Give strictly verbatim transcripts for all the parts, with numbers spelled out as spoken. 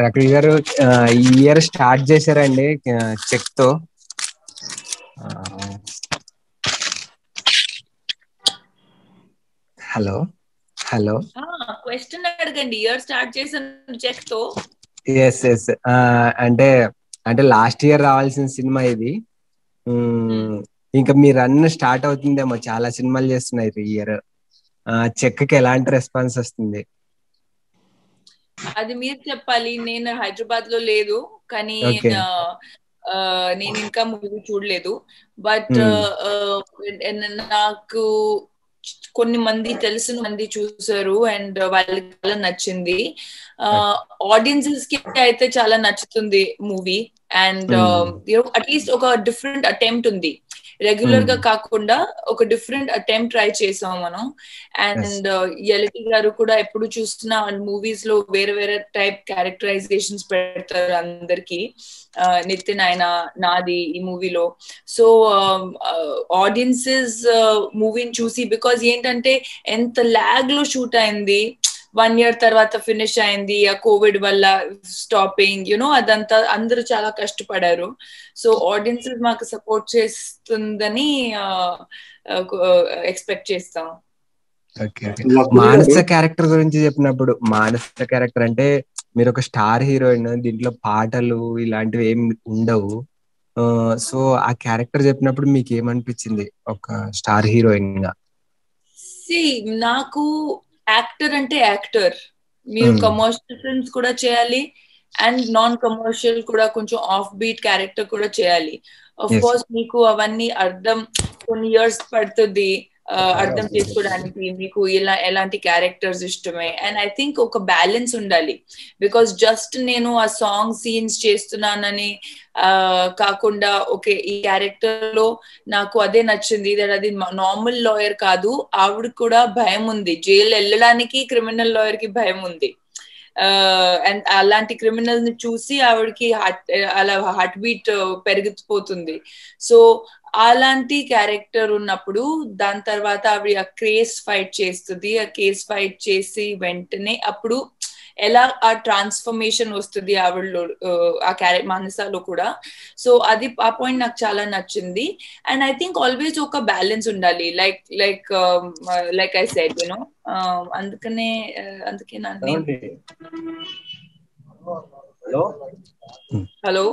Rakul garu year start chesarandi check to hello hello ah question adagandi year start chesan check to yes yes ante ante last year ravalsin cinema idi inka meer anna start avutundemo chaala cinemalu chestunnai year check ki elanti response vastundi అది మీరు చెప్పాలి. నేను హైదరాబాద్ లో లేదు కానీ నేను ఇంకా movie చూడలేదు. బట్ నాకు కొన్ని మంది తెలిసిన మంది చూసారు అండ్ వాళ్ళకి చాలా నచ్చింది. ఆడియన్సెస్ కి అయితే చాలా నచ్చుతుంది మూవీ అండ్ అట్లీస్ట్ ఒక డిఫరెంట్ అటెంప్ట్ ఉంది. రెగ్యులర్ గా కాకుండా ఒక డిఫరెంట్ అటెంప్ట్ ట్రై చేసాం మనం. అండ్ యలటి గారు కూడా ఎప్పుడు చూస్తున్నా మూవీస్ లో వేరే వేరే టైప్ క్యారెక్టరైజేషన్స్ పెడతారు అందరికి. నితిన్ ఆయన నాది ఈ మూవీలో. సో ఆడియన్సెస్ మూవీని చూసి బికాజ్ ఏంటంటే ఎంత లాగ్ లో షూట్ అయింది, వన్ ఇయర్ తర్వాత ఫినిష్ అయింది ఆ కోవిడ్ వల్ల స్టాపింగ్ యూనో అదంతా అందరూ చాలా కష్టపడారు. సో ఆడియన్సెస్ మాకు సపోర్ట్ చేస్తుందని ఎక్స్పెక్ట్ చేస్తాం. మానస క్యారెక్టర్ గురించి చెప్పినప్పుడు, మానస క్యారెక్టర్ అంటే మీరు ఒక స్టార్ హీరోయిన్, దీంట్లో పాటలు ఇలాంటివి ఏమి ఉండవు. సో ఆ క్యారెక్టర్ చెప్పినప్పుడు మీకు ఏమనిపించింది ఒక స్టార్ హీరోయిన్ గా? సి నాకు యాక్టర్ అంటే యాక్టర్, మీరు కమర్షియల్ ఫిల్మ్స్ కూడా చేయాలి అండ్ నాన్ కమర్షియల్ కూడా కొంచెం ఆఫ్ బీట్ క్యారెక్టర్ కూడా చేయాలి. ఆఫ్ కోర్స్ మీకు అవన్నీ అర్థం కొన్ని ఇయర్స్ పడుతుంది అర్థం చేసుకోవడానికి. మీకు ఇలా ఎలాంటి క్యారెక్టర్స్ ఇష్టమే అండ్ ఐ థింక్ ఒక బ్యాలెన్స్ ఉండాలి. బికాస్ జస్ట్ నేను ఆ సాంగ్ సీన్స్ చేస్తున్నానని కాకుండా ఓకే ఈ క్యారెక్టర్ లో నాకు అదే నచ్చింది, అది నార్మల్ లాయర్ కాదు, ఆవిడ కూడా భయం ఉంది జైలు వెళ్ళడానికి, క్రిమినల్ లాయర్ కి భయం ఉంది. అండ్ అలాంటి క్రిమినల్ ని చూసి ఆవిడకి హార్ట్ అలా హార్ట్ బీట్ పెరిగిపోతుంది. సో అలాంటి క్యారెక్టర్ ఉన్నప్పుడు దాని తర్వాత ఆవిడ ఆ కేస్ ఫైట్ చేస్తుంది. ఆ కేస్ ఫైట్ చేసి వెంటనే అప్పుడు ఎలా ఆ ట్రాన్స్ఫర్మేషన్ వస్తుంది ఆవిడలో ఆ క్యారె మానసాలో కూడా. సో అది ఆ పాయింట్ నాకు చాలా నచ్చింది. అండ్ ఐ థింక్ ఆల్వేస్ ఒక బ్యాలెన్స్ ఉండాలి. Like like like I said you know అందుకనే అందుకే నా హలో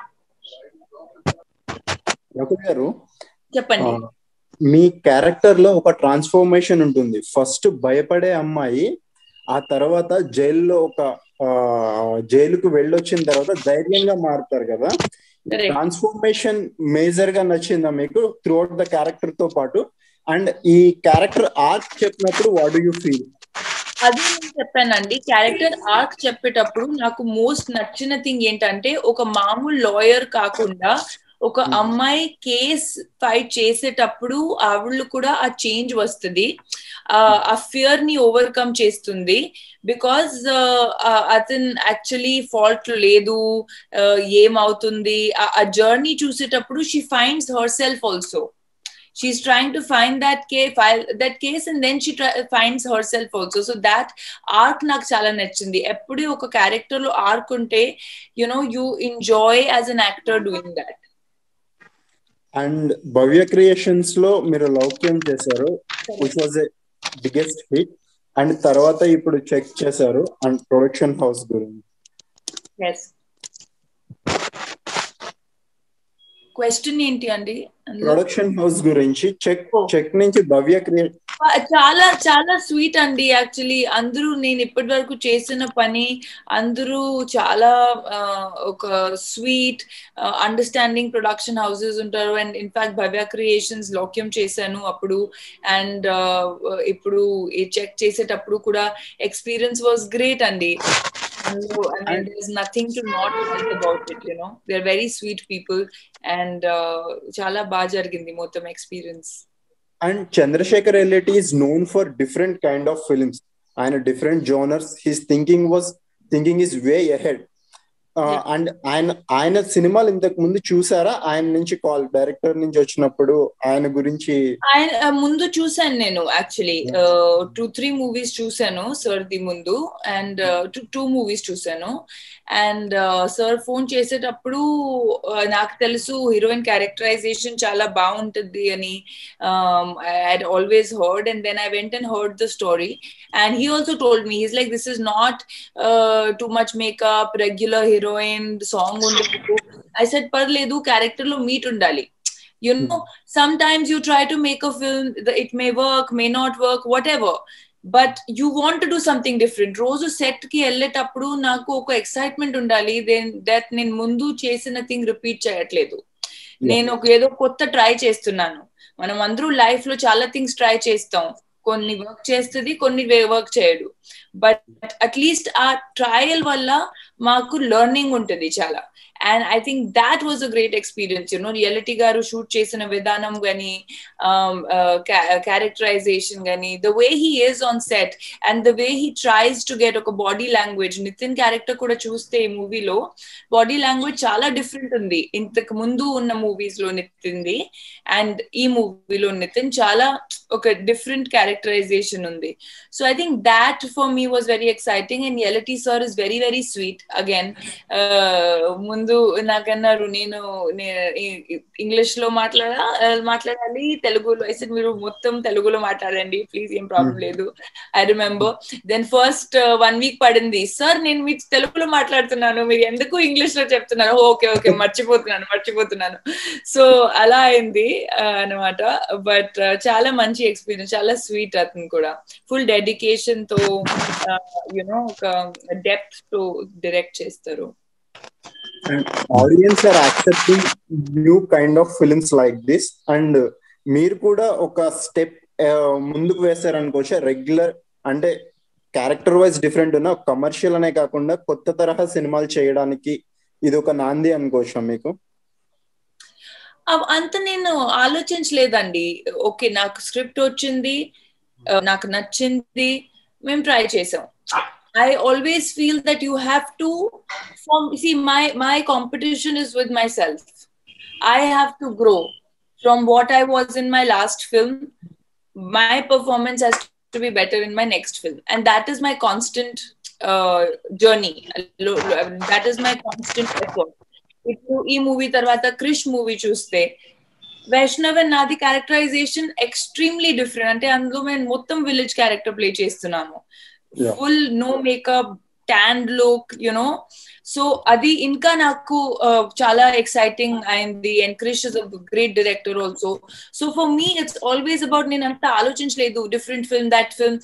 రకుల్ గారు చెప్పండి, మీ క్యారెక్టర్ లో ఒక ట్రాన్స్ఫర్మేషన్ ఉంటుంది. ఫస్ట్ భయపడే అమ్మాయి, ఆ తర్వాత జైల్లో ఒక జైలుకు వెళ్ళొచ్చిన తర్వాత ధైర్యంగా మారుతారు కదా. ట్రాన్స్ఫర్మేషన్ మేజర్ గా నచ్చిందా మీకు త్రూ అవుట్ ద క్యారెక్టర్ తో పాటు? అండ్ ఈ క్యారెక్టర్ ఆర్క్ చెప్పినప్పుడు వాట్ డూ యూ ఫీల్? అది నేను చెప్పానండి. క్యారెక్టర్ ఆర్క్ చెప్పేటప్పుడు నాకు మోస్ట్ నచ్చిన థింగ్ ఏంటంటే ఒక మామూలు లాయర్ కాకుండా ఒక అమ్మాయి కేస్ ఫైట్ చేసేటప్పుడు ఆవిళ్ళు కూడా ఆ చేంజ్ వస్తుంది, ఆ ఫియర్ ని ఓవర్కమ్ చేస్తుంది. బికాజ్ అతను యాక్చువల్లీ ఫాల్ట్ లేదు, ఏమవుతుంది ఆ జర్నీ చూసేటప్పుడు she finds herself also. She's trying to find that case, file that case, and then she try, finds herself also. So that arc నాకు చాలా నచ్చింది. ఎప్పుడు ఒక క్యారెక్టర్ లో ఆర్క్ ఉంటే you know you enjoy as an actor doing that. And Bhavya Creations లో మీరు లౌక్యం చేశారు, which was the biggest hit. And తర్వాత ఇప్పుడు చెక్ చేశారు and production house గురించి. Yes. క్వశ్చన్ ఏంటి అండి? ప్రొడక్షన్ హౌస్ గురించి. చెక్ చెక్ నుంచి భవ్య క్రియేట్ చాలా చాలా స్వీట్ అండి. యాక్చువల్లీ అందరూ నేను ఇప్పటి వరకు చేసిన పని అందరూ చాలా ఒక స్వీట్ అండర్స్టాండింగ్ ప్రొడక్షన్ హౌసెస్ ఉంటారు. And in fact Bhavya Creations Loukyam చేశాను అప్పుడు, అండ్ ఇప్పుడు చెక్ చేసేటప్పుడు కూడా ఎక్స్పీరియన్స్ వాజ్ గ్రేట్ అండి. So, I mean, there's nothing to not like about it, you know. They're very sweet people and chala bajar gindi motam experience. And Chandrasekhar Yelati is known for different kind of films and different genres. His thinking was, thinking is way ahead. Uh, yeah. And I I cinema in the mundu chusara I nunchi call director ninchi vachinappudu ayana gurinchi I mundu chusanu nenu actually uh, two three movies chusanu sir di mundu and uh, two, two movies chusanu and uh, sir phone chesetappudu uh, naaku telusu heroine characterization chala baaguntadi ani um, I had always heard, and then I went and heard the story, and he also told me, he's like, this is not uh, too much makeup, regular hero heroine, the song. I said, par ledu character lo meet undali. You know, sometimes you try to make a film, it may work, may not work, whatever. But you want to do something different. Roju set ki elle tappudu naaku oka excitement undali. Then that nen mundu chesina thing repeat cheyatledu. Nenu edo kotta try chestunnanu. Manam andru life lo chala things try chestam. Konni work chestadi, konni work cheyadu. But at least our trial valla maaku learning untadi chala, and I think that was a great experience, you know. Yelati garu shoot chesina vidhanam gani, um, uh, ca characterization gani, the way he is on set and the way he tries to get oka body language. Nithiin character kuda chuste ee movie lo body language chala different undi intaku mundu unna movies lo Nithiindi, and ee movie lo Nithiin chala oka different characterization undi. So I think that for me was very exciting, and Yelati sir is very very sweet again. Mundu nakanna runinu English lo matlada matladali Telugu lo, I said miru mottam Telugu lo matladandi please, em problem ledu. I remember then first uh, one week padindi, sir nenu meeku Telugu lo matladutunnanu, miru enduku English lo cheptunnaru. Okay okay marchipotunnanu marchipotunnanu so ala ayindi anamata. But uh, chala manchi experience, chala sweet atun kuda, full dedication to Uh, you know, uh, depth to direct chestaru. And audience are accepting new kind of films like this. And uh, meer kuda oka step uh, munduku vesaru anukocha, regular and character wise different una commercial ane kaakunda kotta taraha cinemalu cheyadaniki idu oka naandi anukocha meeku. Anta nenu aalochinchaledi. Okay, naaku script ochindi, naaku nachindi, మేము try చేసాం. I always feel that you have to form, see my my competition is with myself. I have to grow from what I was in my last film. My performance has to be better in my next film, and that is my constant uh, journey, that is my constant effort. If you ee movie tarvata Krish movie chuste, Vaishnava and Nadi characterization extremely different. Ante andlo men mottam village character play chestunnanu, full no makeup, tanned look, you know. So adi inka naaku uh, chala exciting ayindi, and Krish is a great director also. So for me it's always about, nen anta aalochinchaladu different film, that film,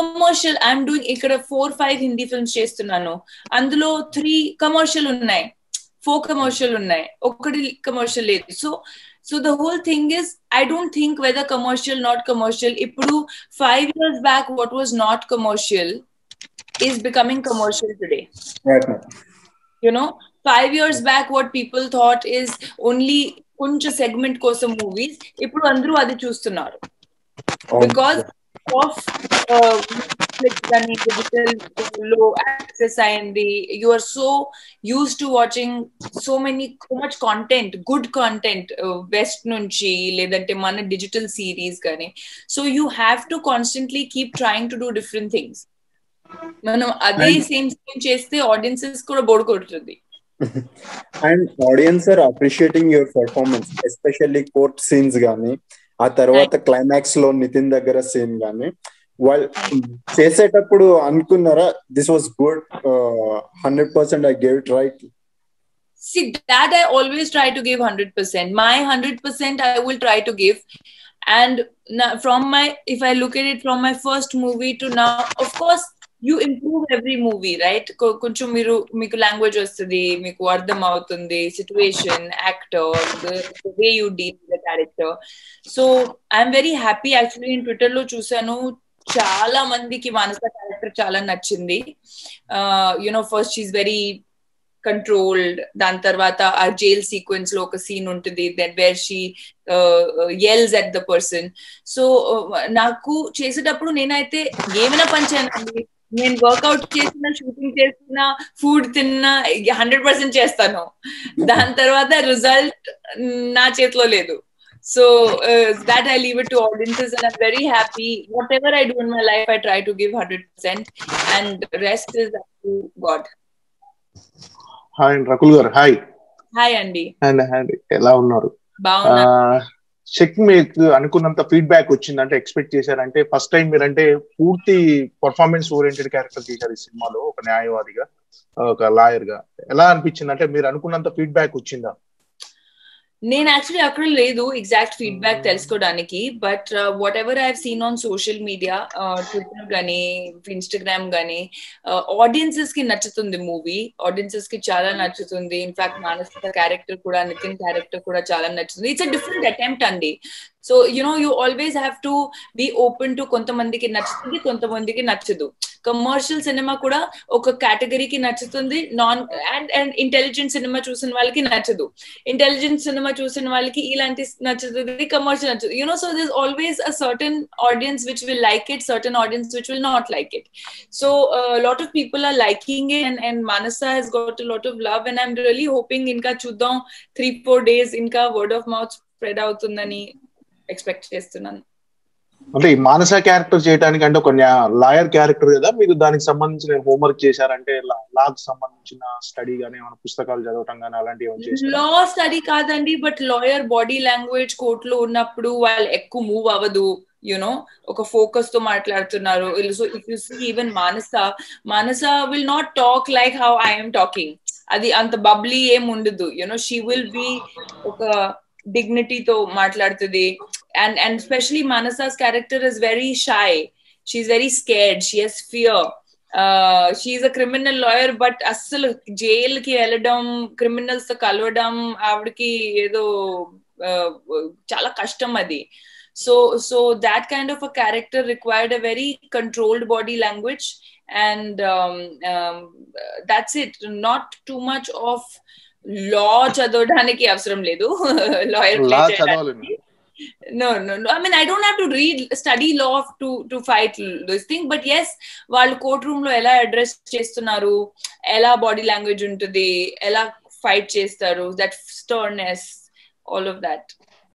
commercial. I am doing ikkada four five Hindi films chestunnanu, andulo three commercial unnai, four commercial unnai, okadi commercial ledu. So So the whole thing is, I don't think whether commercial, not commercial. Ippudu five years back, what was not commercial is becoming commercial today. Right. You know, five years back, what people thought is only kuncha segment kosam movies. Ippudu andru adi chustunnaru because of uh, digital low access ayindi. You are so used to watching so many, so much content, good content, uh, west nunchi ledante mana digital series gani. So you have to constantly keep trying to do different things. Manam ade same same cheste audiences kuda bored kodutundi. And audience are appreciating your performance, especially court scenes gani, aa tarvata climax lo Nithiin dagara scene gani. While చేసేటప్పుడు అనుకున్నారా this was good, uh, one hundred percent I gave it right? See, that I always try to give one hundred percent. My one hundred percent I will try to give. And from my, if I look at it from my first movie to now, of course you improve every movie, right? Koncham miru miku language ostadi, miku ardham avutundi, situation, actor, the, the way you deal with the character. So I am very happy actually. In Twitter lo chusanu చాలా మందికి మానస character చాలా నచ్చింది. You know first she's very controlled. దాని తర్వాత ఆ jail sequence లో ఒక scene ఉంటుంది that where she yells at the person. So నాకు చేసేటప్పుడు నేనైతే ఏమైనా పని చేయనండి, నేను వర్కౌట్ చేసిన, షూటింగ్ చేసిన, ఫుడ్ తిన్నా హండ్రెడ్ పర్సెంట్ చేస్తాను. దాని తర్వాత రిజల్ట్ నా చేతిలో లేదు. So uh, that I leave it to audiences, and I'm very happy. Whatever I do in my life, I try to give one hundred percent, and rest is up to God. Hi, Rakul gar. Hi. Hi, Andy. And and ela unnaru. Baunnaa. Check me. Anukunnanta feedback ochindante expect chesaru ante first time meer ante poorthi performance oriented character chesaru ee cinema lo oka nyayavadiga oka lawyer ga. Ela anipichindante meer anukunnanta feedback ochinda? నేను actually అక్కడ లేదు exact feedback తెలుసుకోవడానికి, but whatever I have seen on social media, Twitter గానీ Instagram గానీ, audiences కి నచ్చుతుంది movie. Audiences కి చాలా నచ్చుతుంది. ఇన్ఫాక్ట్ మానసిక క్యారెక్టర్ కూడా, నితిన్ క్యారెక్టర్ కూడా చాలా నచ్చుతుంది. ఇట్స్ అ డిఫరెంట్ అటెంప్ట్ అండి. So you know you always have to be open to, కొంతమందికి నచ్చుతుంది, కొంతమందికి నచ్చదు. కమర్షియల్ సినిమా కూడా ఒక కేటగిరీకి నచ్చుతుంది, non and and intelligent cinema చూసిన వాళ్ళకి నచ్చదు, ఇంటెలిజెంట్ సినిమా చూసిన వాళ్ళకి ఇలాంటి నచ్చుతుంది, కమర్షియల్ నచ్చదు. You know so this always a certain audience which will like it, certain audience which will not like it. So lot of people are liking it, and and Manasa has got a lot of love, and I'm really hoping ఇంకా చూద్దాం three four days ఇంకా word of mouth spread అవుతుందని expect చేస్తున్నాను. అంటే ఈ మానస character చేయడానికి అంటే ఒక లాయర్ క్యారెక్టర్ కదా, మీరు దానికి సంబంధించిన హోంవర్క్ చేశారంటే లాకు సంబంధించిన స్టడీ గానీ ఏమైనా పుస్తకాలు చదవటం గానీ అలాంటివి? లా స్టడీ కాదండి, బట్ లాయర్ బాడీ లాంగ్వేజ్ కోర్టులో ఉన్నప్పుడు వాళ్ళు ఎక్కువ మూవ్ అవ్వదు, యునో ఒక ఫోకస్ తో మాట్లాడుతున్నారు. So if you see even Manasa Manasa will not talk like how I am talking. అది అంత బబ్లీ ఏం ఉండదు, యునో షీ విల్ బి ఒక డిగ్నిటీతో మాట్లాడుతుంది. And and especially Manasa's character is very shy. She's very scared. She has fear. Uh, she is a criminal lawyer, but asal jail ki eladam, criminals to kalvadam, avadiki edo chala kashtam adi. So so that kind of a character required a very controlled body language, and um, um, that's it. Not too much of law chadadaniki avasaram ledu. Lawyer chadadaniki. No, no, no. I mean, I don't have to read, study law to to fight this thing. But yes, వాళ్ళు courtroom లో ఎలా address చేస్తున్నారు, ఎలా body language ఉంటుంది, ఎలా fight చేస్తారు, that sternness, all of that.